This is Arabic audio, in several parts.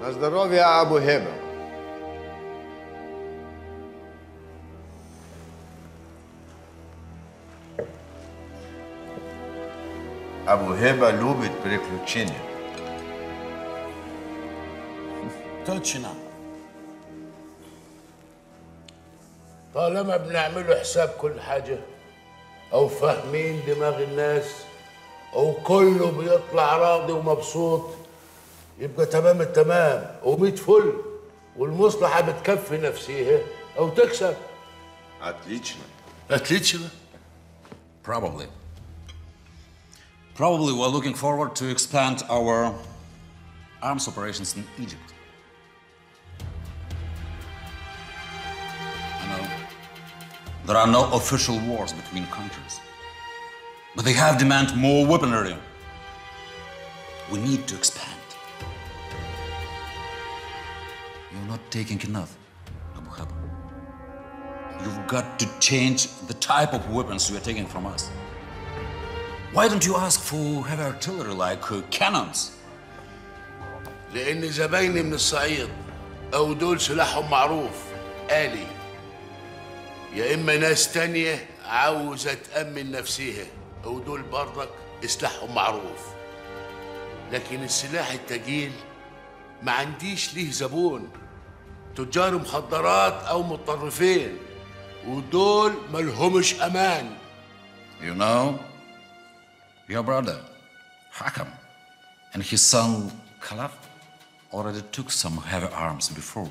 Na zdrowia Abu Heba. Abu Heba lubi priključenje. Točno. طالما بنعملوا حساب كل حاجة أو فاهمين دماغ الناس أو كله بيطلع راضي ومبسوط يبقى تمام التمام وميت فل والمصلحة بتكفي نفسيها أو تكسب. Отлично. Отлично. Probably. Probably we're looking forward to expand our arms operations in Egypt. There are no official wars between countries, but they have demand more weaponry. We need to expand. You're not taking enough, Abu Heba. You've got to change the type of weapons you are taking from us. Why don't you ask for heavy artillery like cannons? لأن زبايني من الصعيد أو دول سلاحهم معروف آلي. يا إما ناس تانية عاوزة تأمن نفسها أو دول برضك سلاحهم معروف، لكن السلاح التجيل ما عنديش ليه زبون، تجار مخدرات أو متطرفين ودول ملهمش أمان. You know, your brother Hakam and his son Khalaf already took some heavy arms before.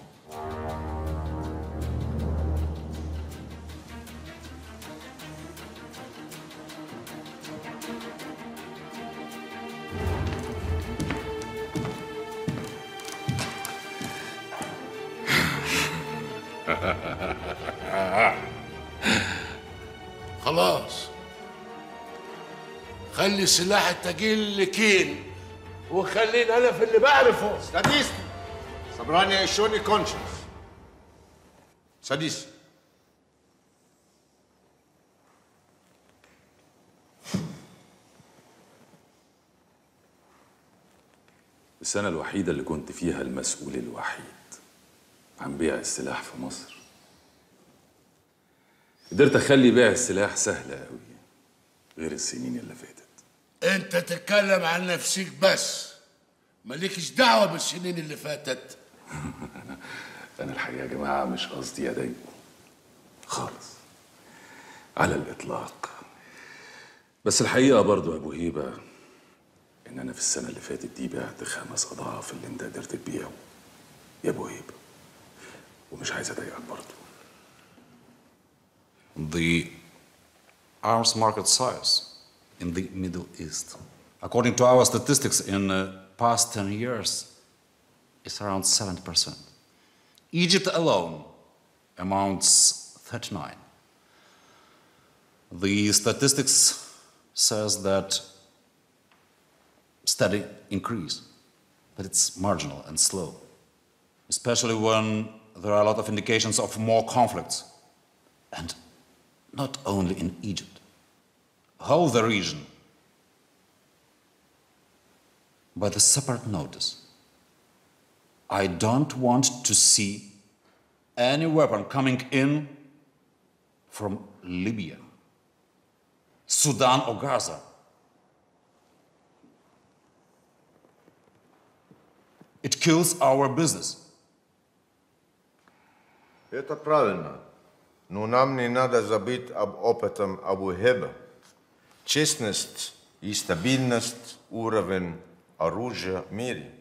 خلاص خلي السلاح التجيل لكين وخليني انا في اللي بعرفه. سادس صبراني شوني كونشنس سادس. السنة الوحيدة اللي كنت فيها المسؤول الوحيد عن بيع السلاح في مصر قدرت اخلي بيع السلاح سهل قوي غير السنين اللي فاتت. انت تتكلم عن نفسك بس، مالكش دعوه بالسنين اللي فاتت. انا الحقيقه يا جماعه مش قصدي اضايقكم خالص على الاطلاق، بس الحقيقه برضو يا ابو هيبه ان انا في السنه اللي فاتت دي بعت 5 أضعاف اللي انت قدرت تبيعه يا ابو هيبه، ومش عايز اضايقك برضو. The arms market size in the Middle East, according to our statistics in the past 10 years, is around 7%. Egypt alone amounts 39. The statistics says that steady increase, but it's marginal and slow, especially when there are a lot of indications of more conflicts. And not only in Egypt, whole the region. But a separate notice. I don't want to see any weapon coming in from Libya, Sudan or Gaza. It kills our business. Это правильно. Но нам не надо забыть об опытом Абу Хеба. Честность и стабильность – уровень оружия в мире.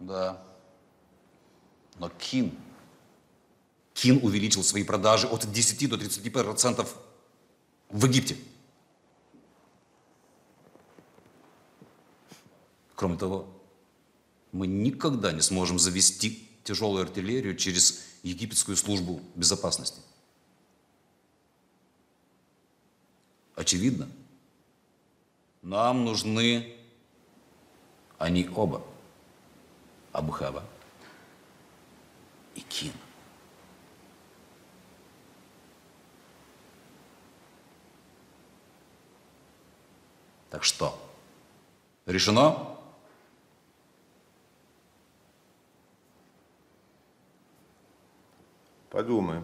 Да. Но Кин... Кин увеличил свои продажи от 10 до 30% в Египте. Кроме того, мы никогда не сможем завести тяжелую артиллерию через египетскую службу безопасности. Очевидно, нам нужны они оба, Абу Хеба и Кин. Так что, решено? Подумаем.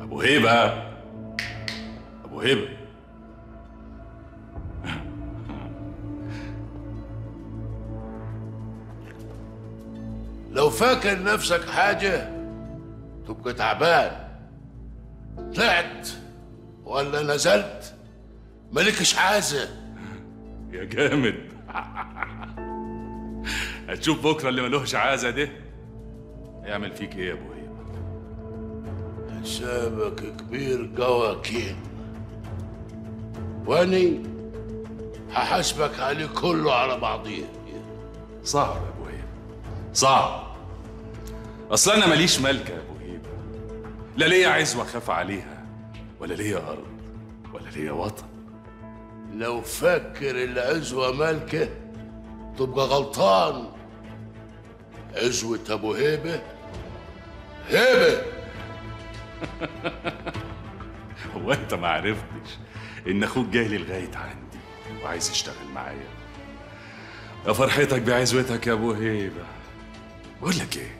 أبو هيبة، أبو هيبة، لو فاكر نفسك حاجة تبقى تعبان. طلعت ولا نزلت مالكش عازة يا جامد. هتشوف بكرة اللي ملوهش عازة ده هيعمل فيك إيه يا أبو هيبة. حسابك كبير جواكين، واني هحاسبك عليه كله على بعضيه. صعب يا ابو هيبه، صعب. اصل انا ماليش ملكه يا ابو هيبه، لا ليا عزوه اخاف عليها، ولا ليا ارض، ولا ليا وطن. لو فكر العزوه ملكه تبقى غلطان. عزوه ابو هيبه هيبه. هو انت ما عرفتش ان اخوك جاي لي لغايه عندي وعايز يشتغل معايا؟ يا فرحتك بعزوتك يا ابو هيبه. بقول لك ايه،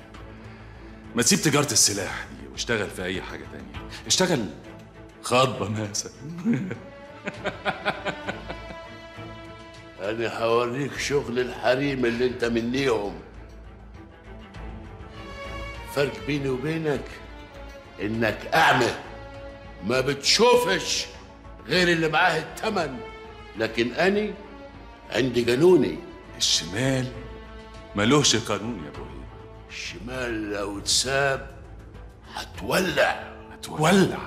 ما تسيب تجاره السلاح دي واشتغل في اي حاجه تانية. اشتغل خاطبه مثلا. انا هوريك شغل الحريم اللي انت منيهم. فرق بيني وبينك إنك أعمى، ما بتشوفش غير اللي معاه التمن، لكن أنا عندي قانوني. الشمال ملوش قانون يا أبو هيبة. الشمال لو اتساب هتولع. هتولع؟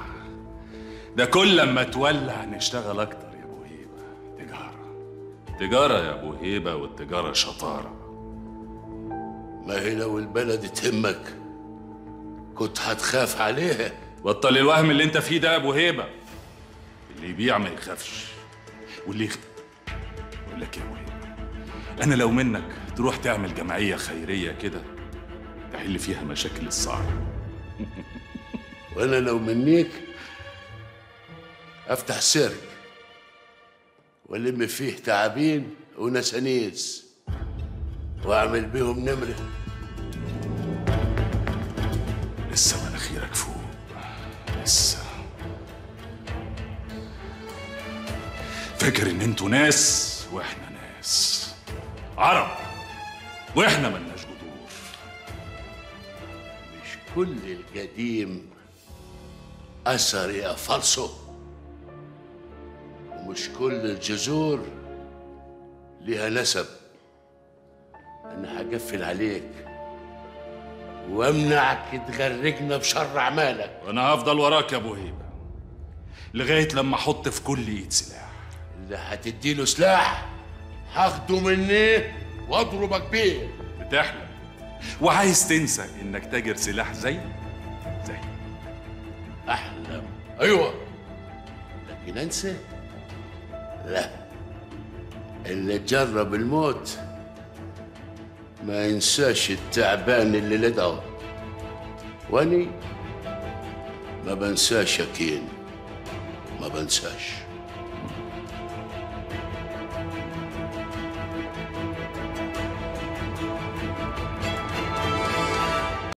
ده كل لما تولع نشتغل أكتر يا أبو هيبة. تجارة، تجارة يا أبو هيبة، والتجارة شطارة. ما هي لو البلد تهمك كنت هتخاف عليها. بطل الوهم اللي انت فيه ده يا ابو هيبه. اللي يبيع ما يخافش، واللي اقول لك يا ابو هيبه، انا لو منك تروح تعمل جمعيه خيريه كده تحل فيها مشاكل الصعب. وانا لو منيك افتح سيرك والم فيه تعابين وناس انيس واعمل بيهم نمره. لسه مناخيرك فوق، لسه فاكر ان انتوا ناس واحنا ناس، عرب واحنا ملناش جذور. مش كل القديم اثر يا فالصو، ومش كل الجذور ليها نسب. انا هقفل عليك وامنعك تغرقنا بشر اعمالك. وانا هفضل وراك يا ابو هيبه لغايه لما احط في كل ايد سلاح. اللي هتديله سلاح هاخده مني واضربك بيه. بتحلم وعايز تنسى انك تاجر سلاح زي احلم. ايوه، لكن انسى؟ لا، اللي جرب الموت ما ينساش التعبان اللي لدغه، واني ما بنساش يا كين، ما بنساش.